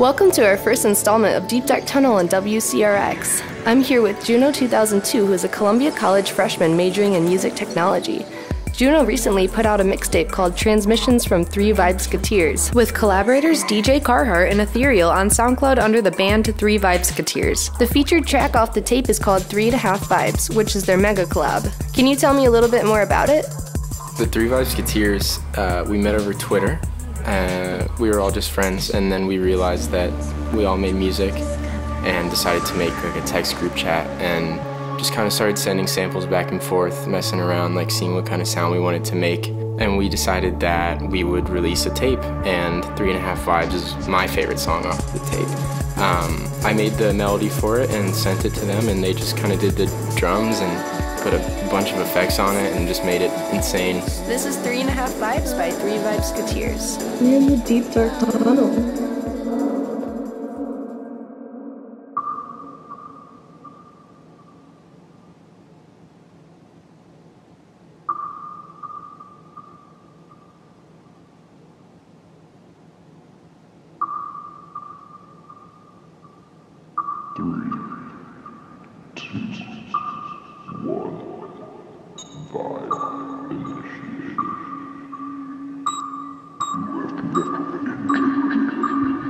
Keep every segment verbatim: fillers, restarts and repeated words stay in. Welcome to our first installment of Deep Dark Tunnel and W C R X. I'm here with Juno two thousand two, who is a Columbia College freshman majoring in music technology. Juno recently put out a mixtape called Transmissions from three vibesketeers with collaborators D J Carhartt and Ethereal on SoundCloud under the band three vibesketeers. The featured track off the tape is called Three and a Half Vibes, which is their mega collab. Can you tell me a little bit more about it? The three vibesketeers, uh, we met over Twitter. Uh, we were all just friends, and then we realized that we all made music and decided to make like a text group chat and just kind of started sending samples back and forth, messing around, like seeing what kind of sound we wanted to make. And we decided that we would release a tape, and Three and a Half Vibes is my favorite song off the tape. Um, I made the melody for it and sent it to them, and they just kind of did the drums and put a bunch of effects on it and just made it insane. This is Three and a Half Vibes by three vibesketeers. We're in the deep dark tunnel. Three, two, one, vibe initiated. You have to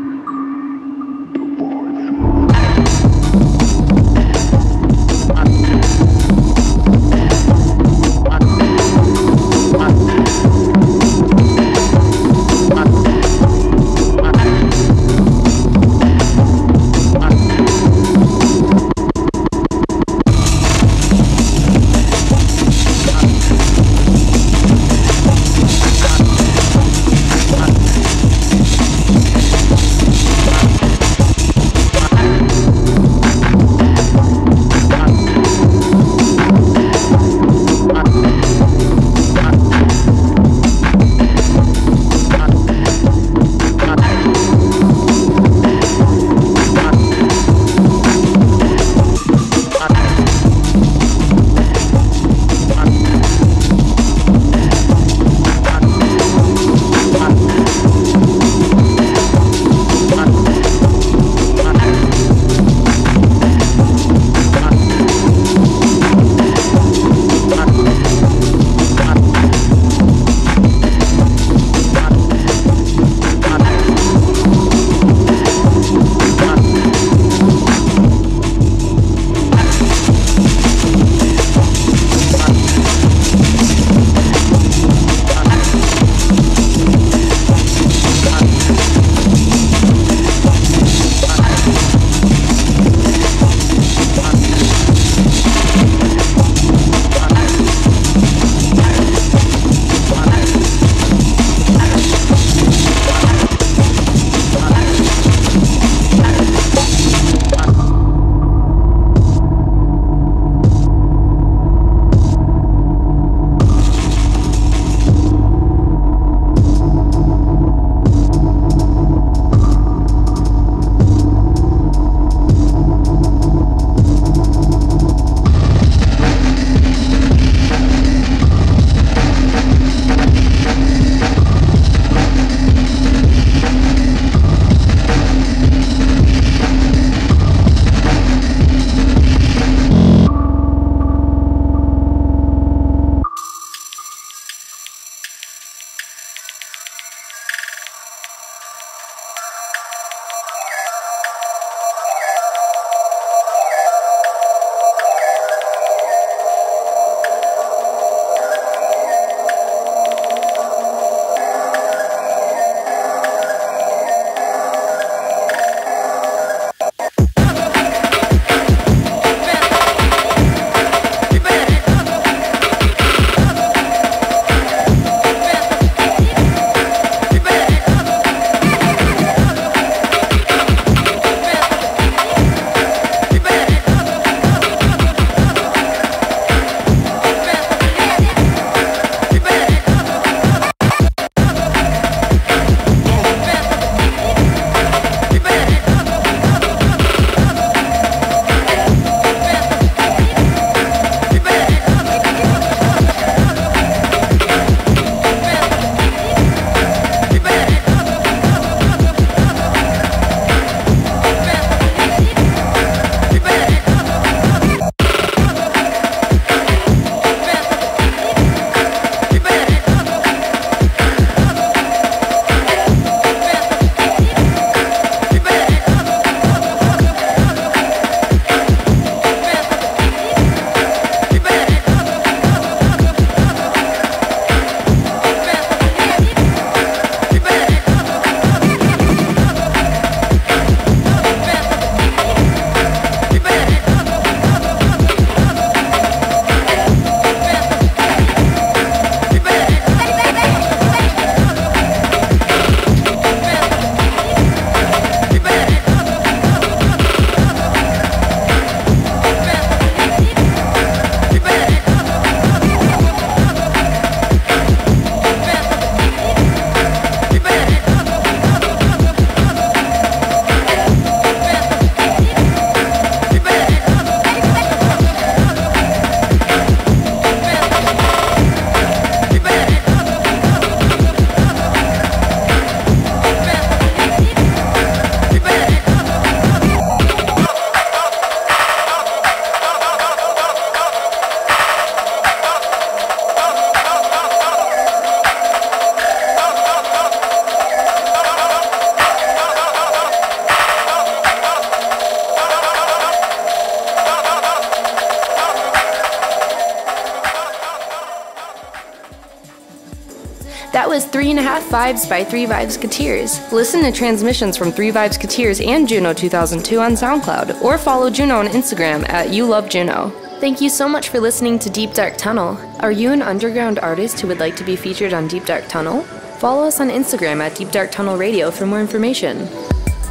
That was Three and a Half Vibes by three vibesketeers. Listen to Transmissions from three vibesketeers and Juno two thousand two on SoundCloud, or follow Juno on Instagram at YouLoveJuno. Thank you so much for listening to Deep Dark Tunnel. Are you an underground artist who would like to be featured on Deep Dark Tunnel? Follow us on Instagram at Deep Dark Tunnel Radio for more information.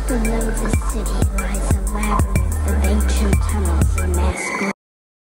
Remember the city, right?